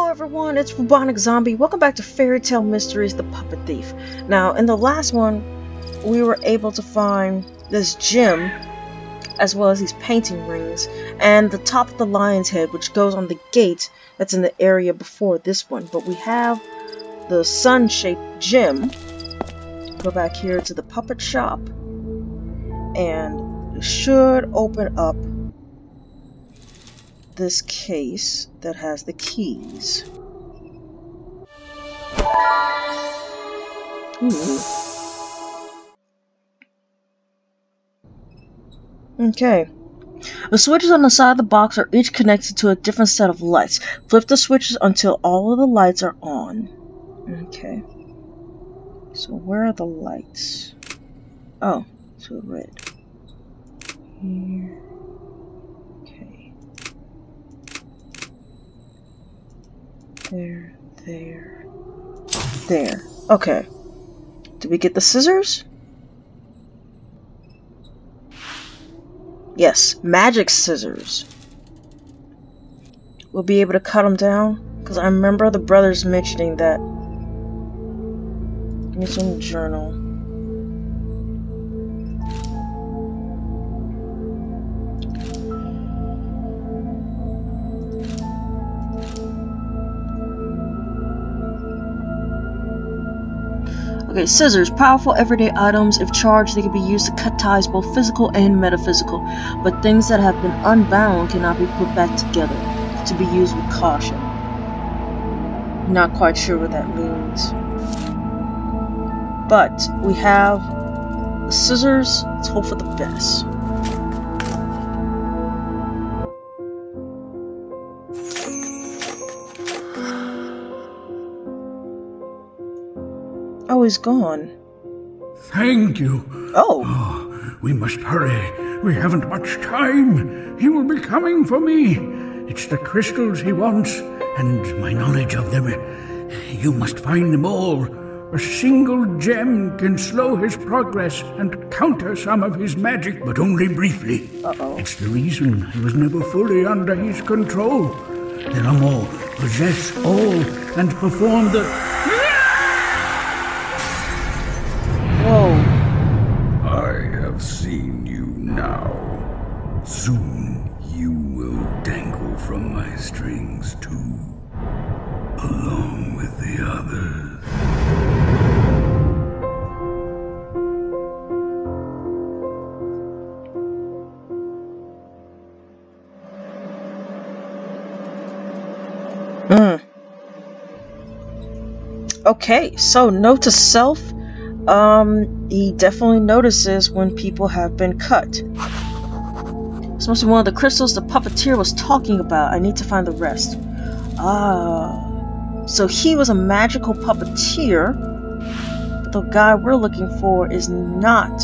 Hello everyone, it's BubonicZombie. Welcome back to Fairy Tale Mysteries, The Puppet Thief. Now, in the last one, we were able to find this gem, as well as these painting rings, and the top of the lion's head, which goes on the gate that's in the area before this one. But we have the sun-shaped gem. Go back here to the puppet shop, and it should open up this case that has the keys. Ooh. Okay. The switches on the side of the box are each connected to a different set of lights. Flip the switches until all of the lights are on. Okay. So where are the lights? Oh, to the red. Here. There. Okay. Did we get the scissors? Yes, magic scissors. We'll be able to cut them down, because I remember the brothers mentioning that. Give me some journal. Okay, scissors. Powerful everyday items. If charged, they can be used to cut ties, both physical and metaphysical. But things that have been unbound cannot be put back together. To be used with caution. Not quite sure what that means. But we have the scissors. Let's hope for the best. Is gone. Thank you. Oh, we must hurry. We haven't much time. He will be coming for me. It's the crystals he wants, and my knowledge of them. You must find them all. A single gem can slow his progress and counter some of his magic, but only briefly. It's the reason I was never fully under his control. There are more. Possess all and perform the... Soon you will dangle from my strings too, along with the others. Okay, so note to self, he definitely notices when people have been cut. It's mostly one of the crystals the puppeteer was talking about. I need to find the rest. Ah. So he was a magical puppeteer. But the guy we're looking for is not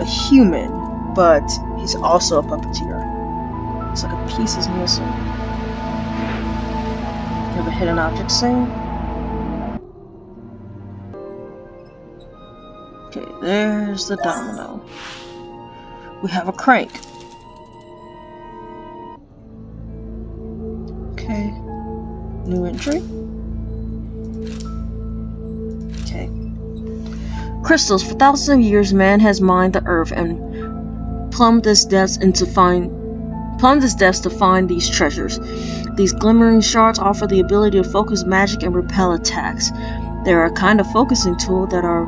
a human. But he's also a puppeteer. It's like a piece is missing. You have a hidden object scene. Okay, there's the domino. We have a crank. Okay, new entry. Okay. Crystals. For thousands of years, man has mined the earth and plumbed its depths to find these treasures. These glimmering shards offer the ability to focus magic and repel attacks. They are a kind of focusing tool that are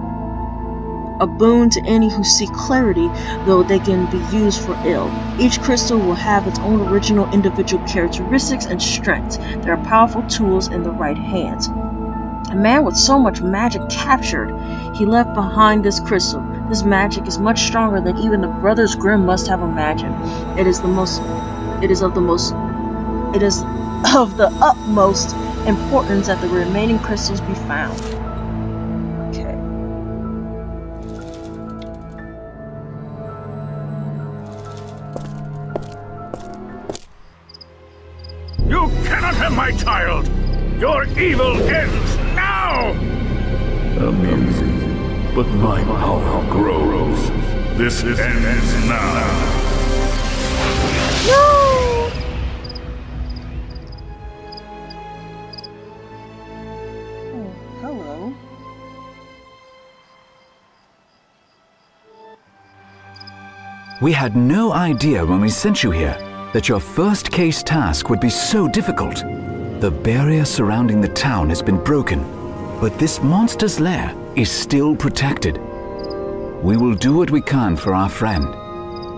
a boon to any who seek clarity, though they can be used for ill. Each crystal will have its own original individual characteristics and strengths. They are powerful tools in the right hands. A man with so much magic captured, he left behind this crystal. This magic is much stronger than even the Brothers Grimm must have imagined. It is of the utmost importance that the remaining crystals be found. My child, your evil ends now! Amazing, but my power grows. This ends now. No! room. We had no idea when we sent you here that your first case task would be so difficult. The barrier surrounding the town has been broken, but this monster's lair is still protected. We will do what we can for our friend.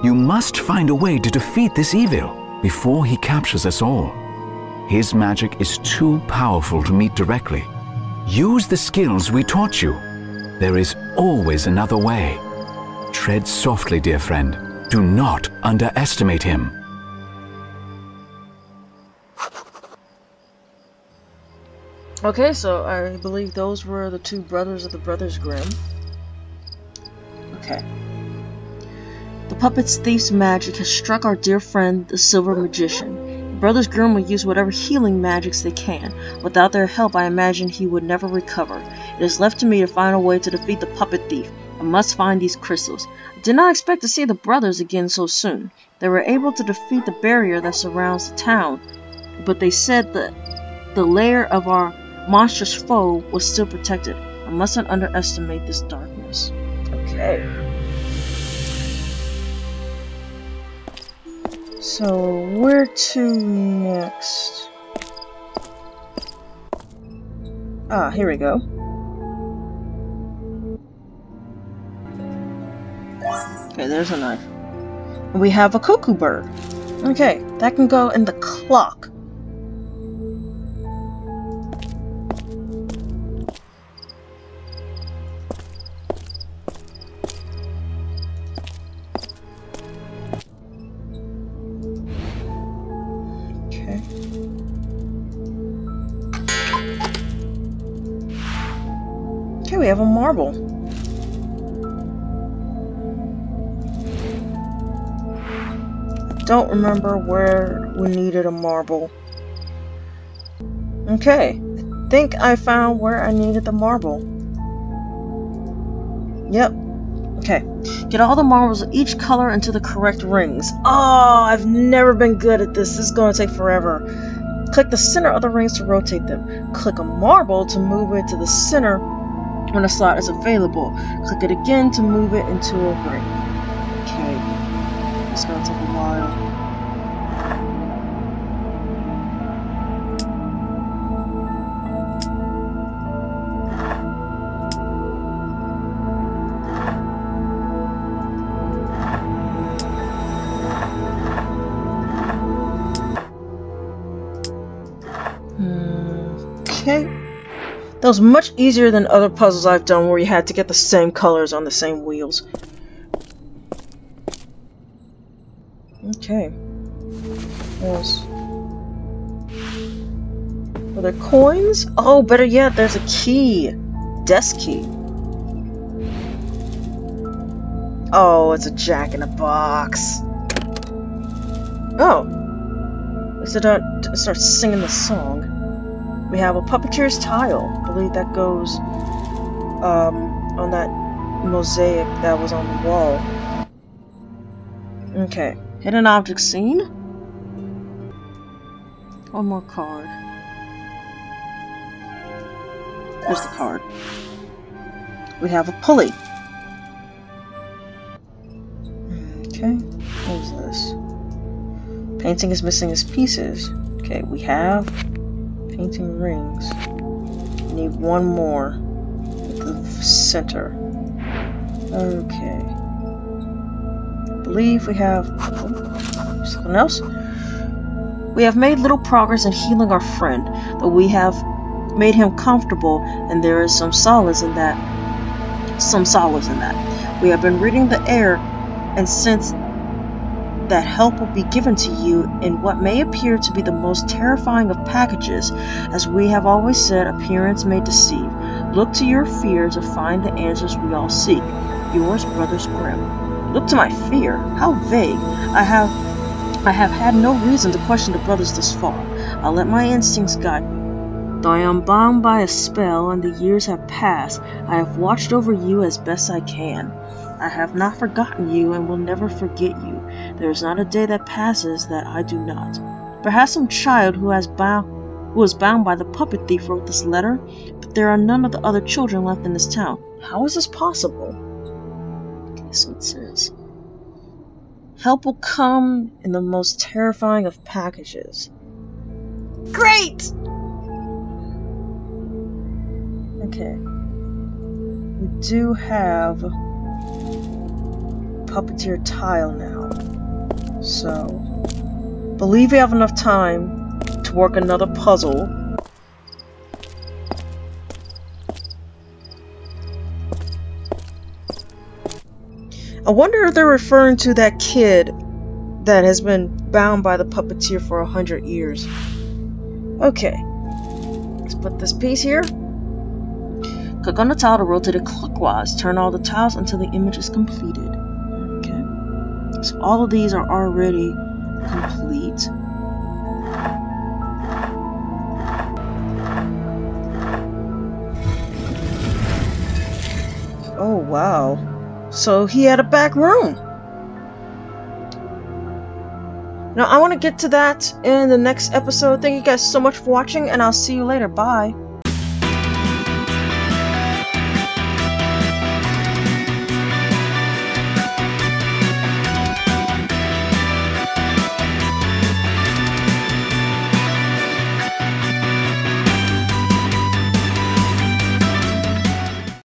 You must find a way to defeat this evil before he captures us all. His magic is too powerful to meet directly. Use the skills we taught you. There is always another way. Tread softly, dear friend. Do not underestimate him. Okay, so I believe those were the two brothers of the Brothers Grimm. Okay. The Puppet Thief's magic has struck our dear friend, the Silver Magician. The Brothers Grimm will use whatever healing magics they can. Without their help, I imagine he would never recover. It is left to me to find a way to defeat the Puppet Thief. I must find these crystals. I did not expect to see the brothers again so soon. They were able to defeat the barrier that surrounds the town, but they said that the lair of our monstrous foe was still protected. I mustn't underestimate this darkness. Okay. So, where to next? Ah, here we go. Okay, there's a knife. We have a cuckoo bird. Okay, that can go in the clock. We have a marble. I don't remember where we needed a marble. Okay, I think I found where I needed the marble. Yep. Okay. Get all the marbles of each color into the correct rings. Oh, I've never been good at this. This is going to take forever. Click the center of the rings to rotate them. Click a marble to move it to the center when a slot is available. Click it again to move it into a ring. Okay. It's gonna take a while. Okay. That was much easier than other puzzles I've done where you had to get the same colors on the same wheels. Okay. What else? Are there coins? Oh, better yet, there's a key. Desk key. Oh, it's a jack in a box. Oh. At least I don't start singing the song. We have a puppeteer's tile. I believe that goes on that mosaic that was on the wall. Okay. Hidden object scene. One more card. Here's the card. We have a pulley. Okay. What is this? Painting is missing its pieces. Okay, we have painting rings. Need one more at the center. Okay. I believe we have something else. We have made little progress in healing our friend, though we have made him comfortable, and there is some solace in that. We have been reading the air, and since that help will be given to you in what may appear to be the most terrifying of packages. As we have always said, appearance may deceive. Look to your fear to find the answers we all seek. Yours, Brothers Grimm. Look to my fear. How vague. I have had no reason to question the brothers this far. I'll let my instincts guide me. Though I am bound by a spell and the years have passed, I have watched over you as best I can. I have not forgotten you and will never forget you. There is not a day that passes that I do not. Perhaps some child who has bound who was bound by the puppet thief, wrote this letter, but there are none of the other children left in this town. How is this possible? Okay, so it says, help will come in the most terrifying of packages. Great! Okay. We do have Puppeteer Tile now. So, believe we have enough time to work another puzzle. I wonder if they're referring to that kid that has been bound by the puppeteer for 100 years. Okay. Let's put this piece here. Click on the tile to rotate it clockwise. Turn all the tiles until the image is completed. Okay. So all of these are already complete. Oh, wow. So he had a back room. Now I want to get to that in the next episode. Thank you guys so much for watching, and I'll see you later. Bye.